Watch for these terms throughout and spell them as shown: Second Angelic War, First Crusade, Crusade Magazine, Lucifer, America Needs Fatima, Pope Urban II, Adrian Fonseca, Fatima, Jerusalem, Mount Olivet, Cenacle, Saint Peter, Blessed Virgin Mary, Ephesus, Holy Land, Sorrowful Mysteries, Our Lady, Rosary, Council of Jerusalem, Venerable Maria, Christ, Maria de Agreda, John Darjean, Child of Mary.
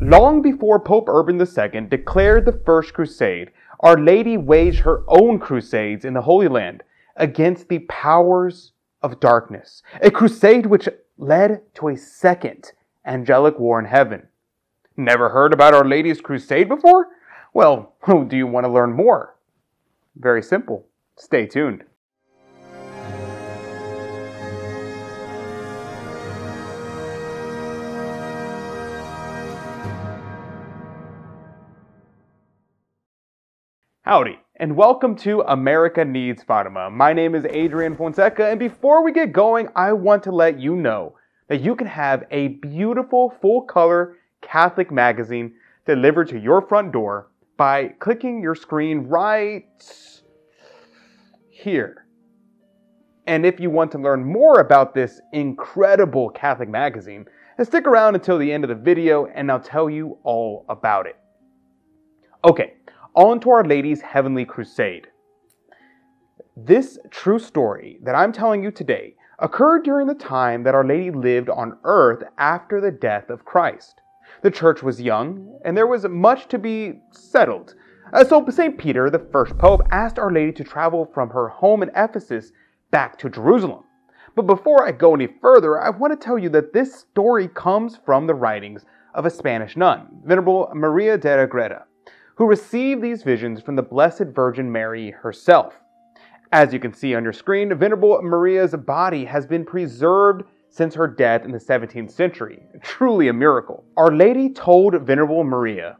Long before Pope Urban II declared the First Crusade, Our Lady waged her own crusades in the Holy Land against the powers of darkness, a crusade which led to a second angelic war in heaven. Never heard about Our Lady's crusade before? Well, do you want to learn more? Very simple. Stay tuned. Howdy, and welcome to America Needs Fatima. My name is Adrian Fonseca, and before we get going, I want to let you know that you can have a beautiful full-color Catholic magazine delivered to your front door by clicking your screen right here. And if you want to learn more about this incredible Catholic magazine, then stick around until the end of the video and I'll tell you all about it. Okay. On to Our Lady's Heavenly Crusade. This true story that I'm telling you today occurred during the time that Our Lady lived on earth after the death of Christ. The church was young, and there was much to be settled. So St. Peter, the first pope, asked Our Lady to travel from her home in Ephesus back to Jerusalem. But before I go any further, I want to tell you that this story comes from the writings of a Spanish nun, Venerable Maria de Agreda, who received these visions from the Blessed Virgin Mary herself. As you can see on your screen, Venerable Maria's body has been preserved since her death in the 17th century. Truly a miracle. Our Lady told Venerable Maria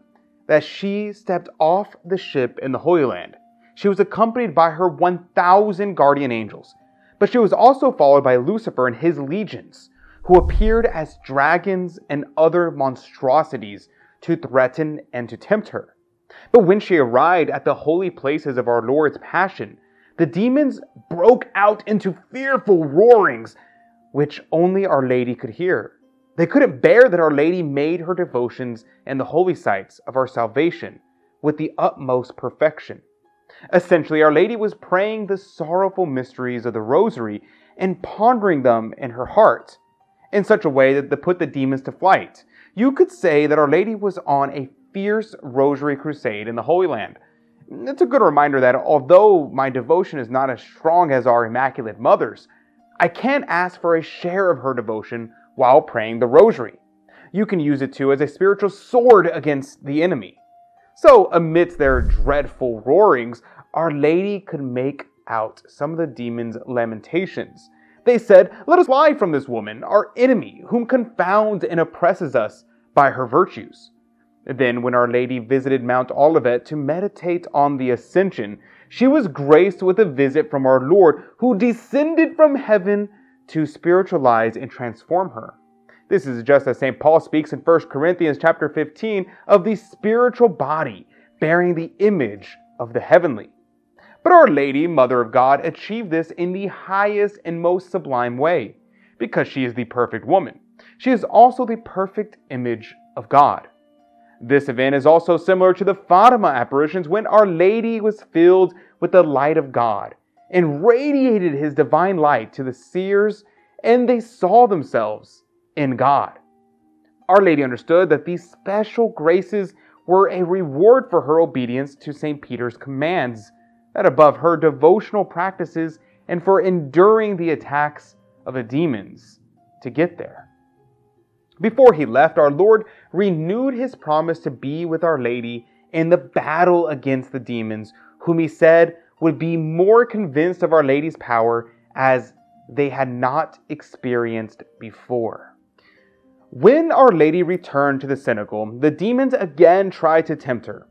that she stepped off the ship in the Holy Land. She was accompanied by her 1,000 guardian angels, but she was also followed by Lucifer and his legions, who appeared as dragons and other monstrosities to threaten and to tempt her. But when she arrived at the holy places of our Lord's Passion, the demons broke out into fearful roarings, which only Our Lady could hear. They couldn't bear that Our Lady made her devotions and the holy sites of our salvation with the utmost perfection. Essentially, Our Lady was praying the sorrowful mysteries of the Rosary and pondering them in her heart in such a way that they put the demons to flight. You could say that Our Lady was on a fierce Rosary Crusade in the Holy Land. It's a good reminder that although my devotion is not as strong as our Immaculate Mother's, I can ask for a share of her devotion while praying the Rosary. You can use it too as a spiritual sword against the enemy. So amidst their dreadful roarings, Our Lady could make out some of the demons' lamentations. They said, "Let us fly from this woman, our enemy, whom confounds and oppresses us by her virtues." Then, when Our Lady visited Mount Olivet to meditate on the Ascension, she was graced with a visit from our Lord, who descended from heaven to spiritualize and transform her. This is just as St. Paul speaks in 1 Corinthians chapter 15 of the spiritual body bearing the image of the heavenly. But Our Lady, Mother of God, achieved this in the highest and most sublime way, because she is the perfect woman. She is also the perfect image of God. This event is also similar to the Fatima apparitions, when Our Lady was filled with the light of God and radiated His divine light to the seers, and they saw themselves in God. Our Lady understood that these special graces were a reward for her obedience to St. Peter's commands, that above her devotional practices, and for enduring the attacks of the demons to get there. Before He left, our Lord renewed His promise to be with Our Lady in the battle against the demons, whom He said would be more convinced of Our Lady's power as they had not experienced before. When Our Lady returned to the Cenacle, the demons again tried to tempt her.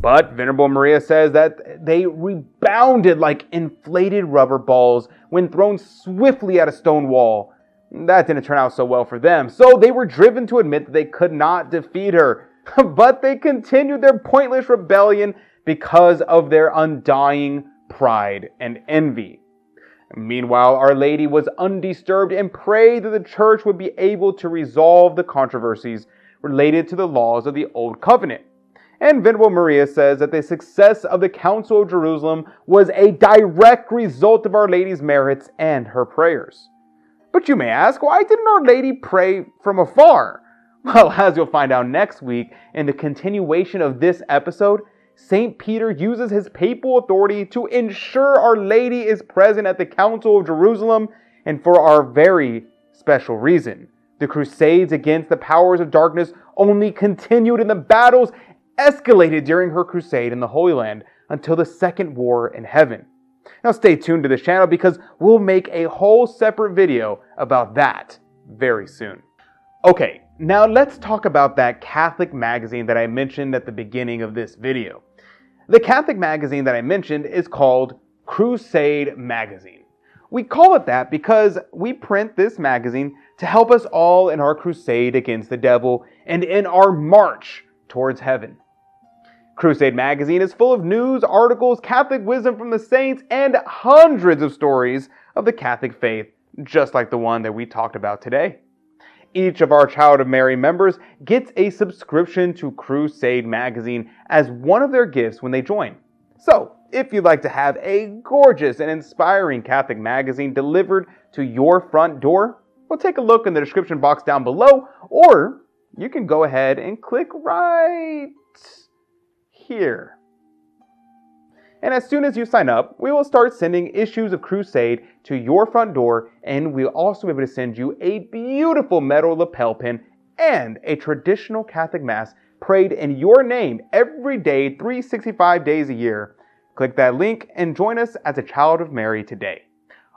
But Venerable Maria says that they rebounded like inflated rubber balls when thrown swiftly at a stone wall. That didn't turn out so well for them, so they were driven to admit that they could not defeat her. But they continued their pointless rebellion because of their undying pride and envy. Meanwhile, Our Lady was undisturbed and prayed that the church would be able to resolve the controversies related to the laws of the Old Covenant. And Venerable Maria says that the success of the Council of Jerusalem was a direct result of Our Lady's merits and her prayers. But you may ask, why didn't Our Lady pray from afar? Well, as you'll find out next week, in the continuation of this episode, St. Peter uses his papal authority to ensure Our Lady is present at the Council of Jerusalem, and for our very special reason. The crusades against the powers of darkness only continued, and the battles escalated during her crusade in the Holy Land until the Second War in Heaven. Now stay tuned to this channel because we'll make a whole separate video about that very soon. Okay, now let's talk about that Catholic magazine that I mentioned at the beginning of this video. The Catholic magazine that I mentioned is called Crusade Magazine. We call it that because we print this magazine to help us all in our crusade against the devil and in our march towards heaven. Crusade Magazine is full of news, articles, Catholic wisdom from the saints, and hundreds of stories of the Catholic faith, just like the one that we talked about today. Each of our Child of Mary members gets a subscription to Crusade Magazine as one of their gifts when they join. So, if you'd like to have a gorgeous and inspiring Catholic magazine delivered to your front door, well, take a look in the description box down below, or you can go ahead and click right here. And as soon as you sign up, we will start sending issues of Crusade to your front door, and we'll also be able to send you a beautiful metal lapel pin and a traditional Catholic Mass prayed in your name every day, 365 days a year. Click that link and join us as a Child of Mary today.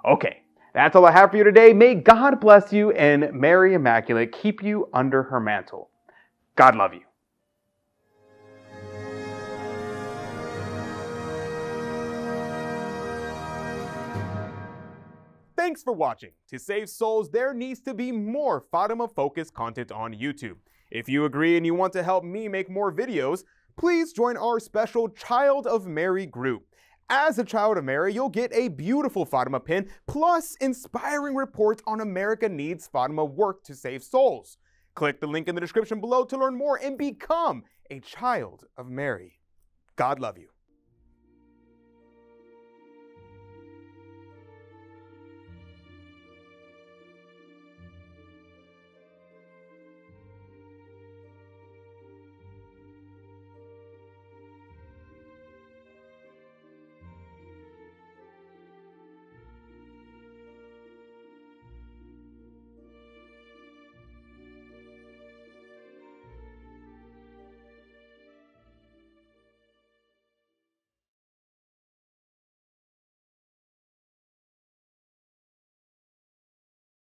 Okay, that's all I have for you today. May God bless you and Mary Immaculate keep you under her mantle. God love you. Thanks for watching. To save souls, there needs to be more Fatima-focused content on YouTube. If you agree and you want to help me make more videos, please join our special Child of Mary group. As a Child of Mary, you'll get a beautiful Fatima pin, plus inspiring reports on America Needs Fatima work to save souls. Click the link in the description below to learn more and become a Child of Mary. God love you.